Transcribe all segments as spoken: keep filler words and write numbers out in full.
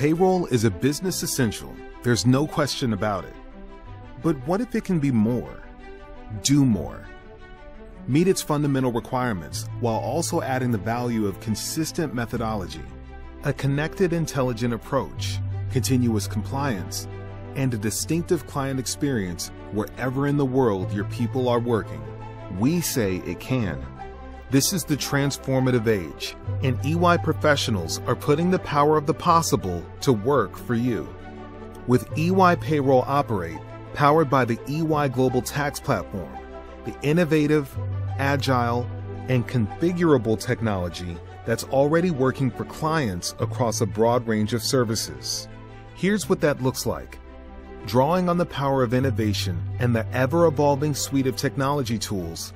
Payroll is a business essential, there's no question about it. But what if it can be more? Do more. Meet its fundamental requirements while also adding the value of consistent methodology, a connected, intelligent approach, continuous compliance, and a distinctive client experience wherever in the world your people are working. We say it can. This is the transformative age, and E Y professionals are putting the power of the possible to work for you. With E Y Payroll Operate, powered by the E Y Global Tax Platform, the innovative, agile, and configurable technology that's already working for clients across a broad range of services. Here's what that looks like. Drawing on the power of innovation and the ever-evolving suite of technology tools,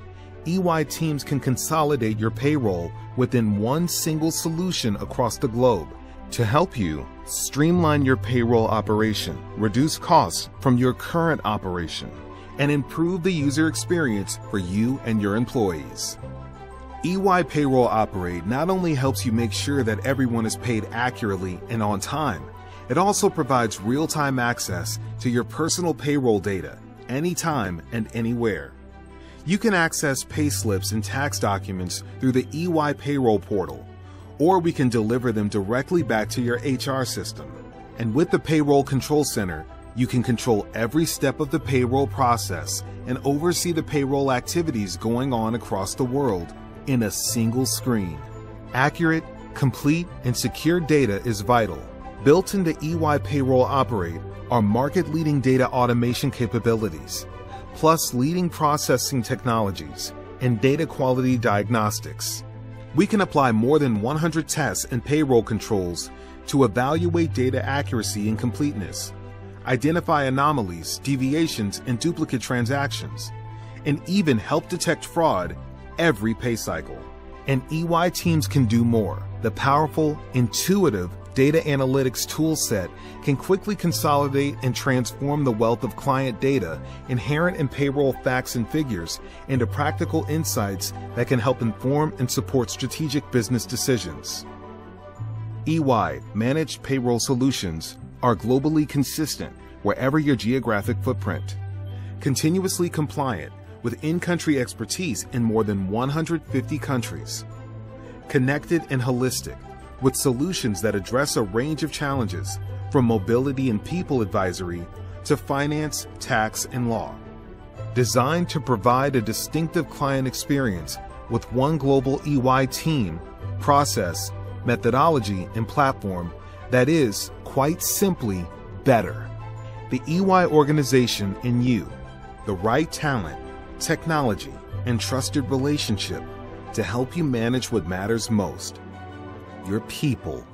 E Y teams can consolidate your payroll within one single solution across the globe to help you streamline your payroll operation, reduce costs from your current operation, and improve the user experience for you and your employees. E Y Payroll Operate not only helps you make sure that everyone is paid accurately and on time, it also provides real-time access to your personal payroll data anytime and anywhere. You can access payslips and tax documents through the E Y Payroll Portal, or we can deliver them directly back to your H R system. And with the Payroll Control Center, you can control every step of the payroll process and oversee the payroll activities going on across the world in a single screen. Accurate, complete, and secure data is vital. Built into E Y Payroll Operate are market-leading data automation capabilities, plus leading processing technologies and data quality diagnostics. We can apply more than one hundred tests and payroll controls to evaluate data accuracy and completeness, identify anomalies, deviations, and duplicate transactions, and even help detect fraud every pay cycle. And E Y teams can do more. The powerful, intuitive data analytics toolset can quickly consolidate and transform the wealth of client data inherent in payroll facts and figures into practical insights that can help inform and support strategic business decisions. E Y managed payroll solutions are globally consistent wherever your geographic footprint, continuously compliant with in-country expertise in more than one hundred fifty countries, connected and holistic, with solutions that address a range of challenges from mobility and people advisory to finance, tax, and law. Designed to provide a distinctive client experience with one global E Y team, process, methodology, and platform that is, quite simply, better. The E Y organization in you, the right talent, technology, and trusted relationship to help you manage what matters most. Your people.